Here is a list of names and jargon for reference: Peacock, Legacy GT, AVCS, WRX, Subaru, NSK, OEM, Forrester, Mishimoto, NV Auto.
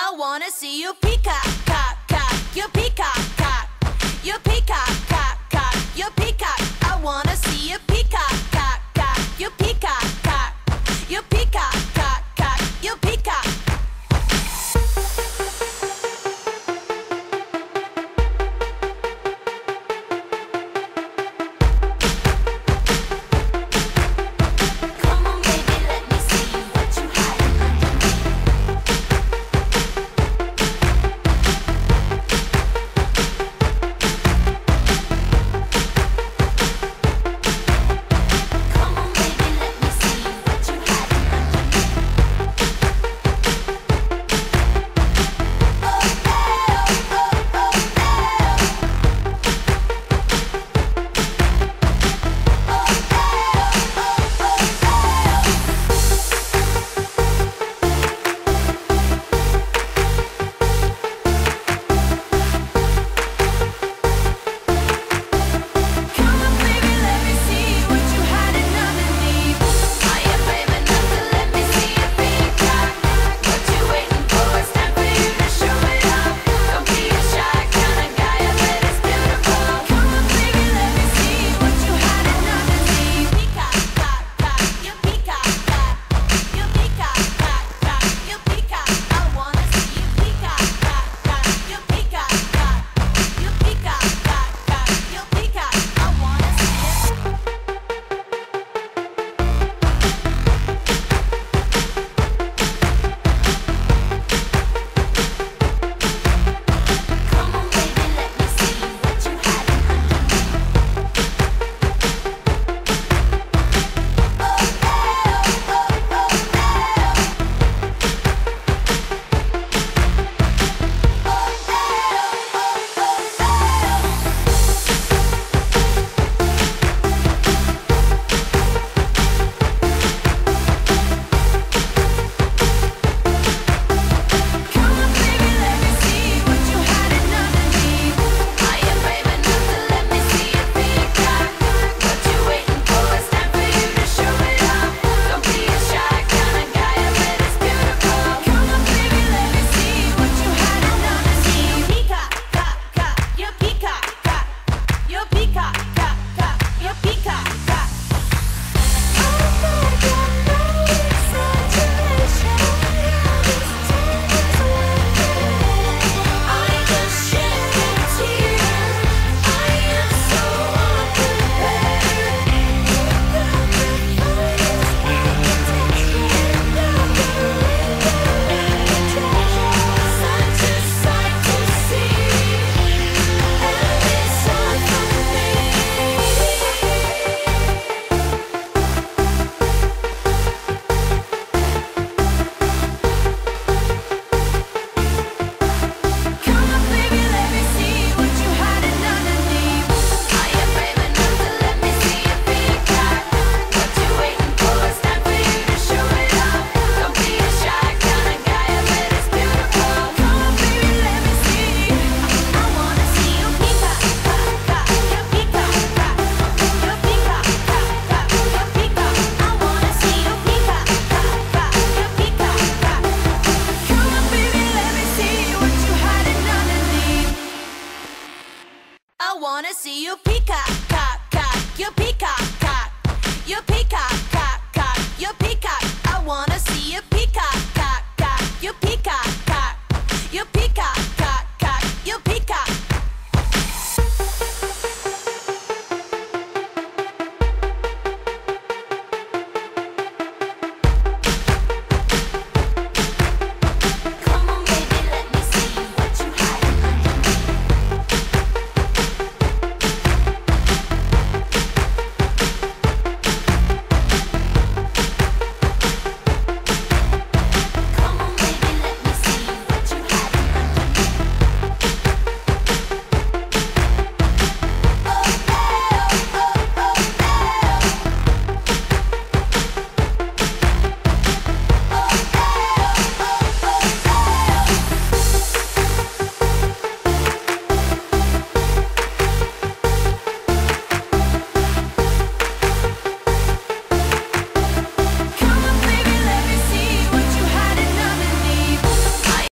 I wanna see you peacock, cock, cock, you peacock, cock, you peacock, cock, cock, you peacock. I wanna see you peacock, cock, cock, you peacock, cock, you peacock, cock, cock, you peacock. I wanna see you peacock.